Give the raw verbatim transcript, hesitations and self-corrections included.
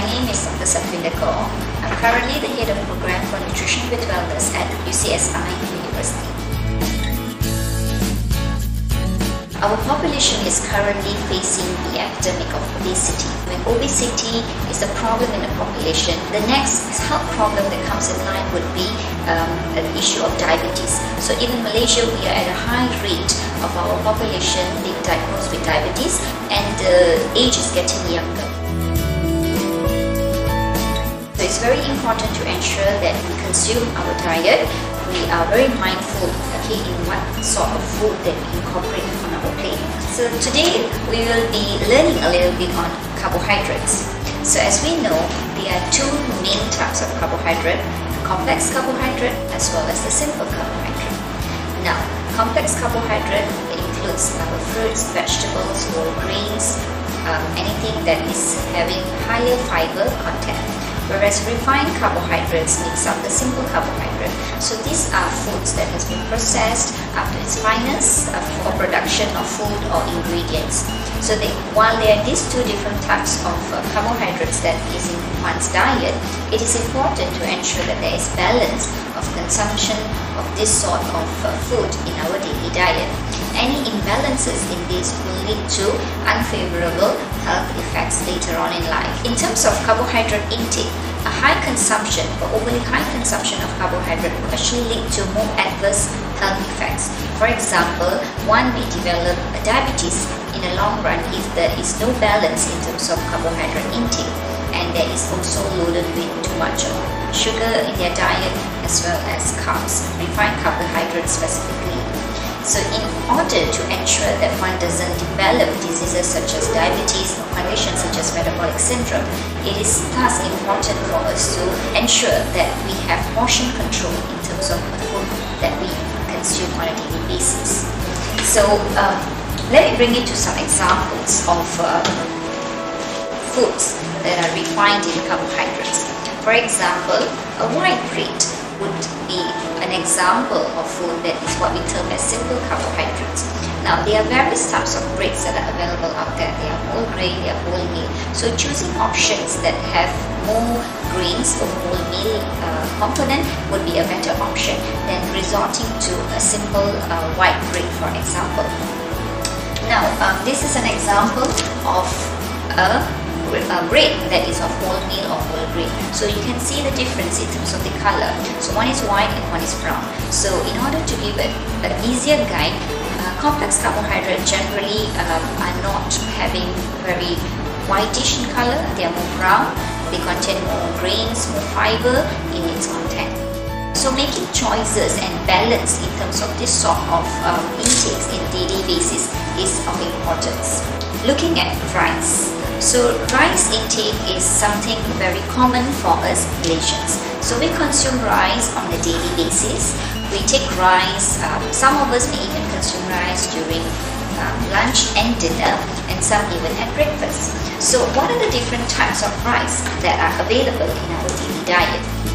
My name is Doctor Safinaz. I'm currently the head of program for nutrition with wellness at U C S I University. Our population is currently facing the epidemic of obesity. When obesity is a problem in a population, the next health problem that comes in line would be um, an issue of diabetes. So even in Malaysia, we are at a high rate of our population being diagnosed with diabetes, and the uh, age is getting younger. So it's very important to ensure that we consume our diet. We are very mindful okay, in what sort of food that we incorporate on our plate. So today we will be learning a little bit on carbohydrates. So as we know, there are two main types of carbohydrate, the complex carbohydrate as well as the simple carbohydrate. Now, complex carbohydrate includes our fruits, vegetables, whole grains, um, anything that is having higher fiber content. Whereas refined carbohydrates makes up the simple carbohydrate. So these are foods that has been processed up to its finest for production of food or ingredients. So they, while there are these two different types of uh, carbohydrates that is in one's diet, it is important to ensure that there is balance of consumption of this sort of uh, food in our daily diet. Any imbalances in these will lead to unfavorable health effects later on in life. In terms of carbohydrate intake, a high consumption or overly high consumption of carbohydrate will actually lead to more adverse health effects. For example, one may develop diabetes in the long run if there is no balance in terms of carbohydrate intake, and there is also loaded with too much of sugar in their diet as well as carbs, refined carbohydrates specifically. So in order to ensure that one doesn't develop diseases such as diabetes or conditions such as metabolic syndrome, it is thus important for us to ensure that we have portion control in terms of the food that we consume on a daily basis. So um, let me bring you to some examples of uh, foods that are refined in carbohydrates. For example, a white bread would be an example of food that is what we term as simple carbohydrates. Now, there are various types of breads that are available out there. They are whole grain, they are whole meal. So choosing options that have more grains or whole meal uh, component would be a better option than resorting to a simple uh, white bread, for example. Now, um, this is an example of a Uh, bread that is of whole meal or whole grain. So you can see the difference in terms of the color. So one is white and one is brown. So in order to give it an easier guide, uh, complex carbohydrates generally um, are not having very whitish in color. They are more brown. They contain more grains, more fiber in its content. So making choices and balance in terms of this sort of um, intakes in daily basis is of importance. Looking at rice. So rice intake is something very common for us Malaysians. So we consume rice on a daily basis. We take rice, um, some of us may even consume rice during um, lunch and dinner, and some even at breakfast. So what are the different types of rice that are available in our daily diet?